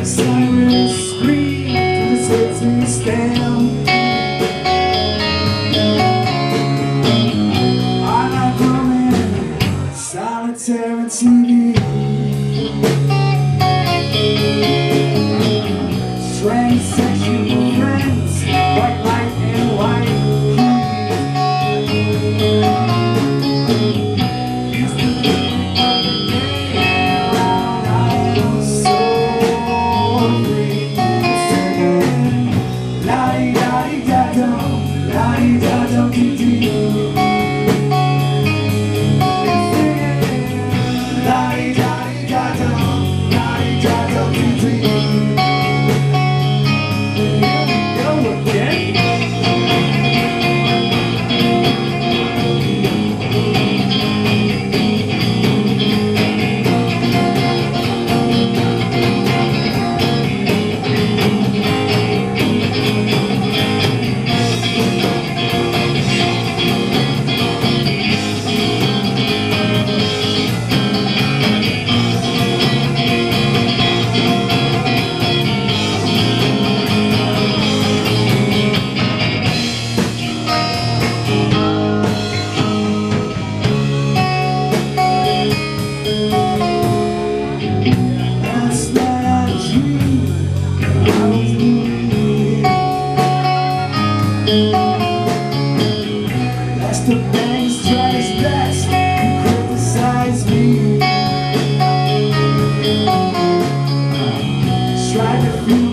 the sirens scream till the city's down. I like roaming solitary TV, transsexual friends, white light and white heat. It's the feeling of the day around. I am so free. Singing la di da dum dee dee. Lester Bangs tried his best to criticize me, tried to feel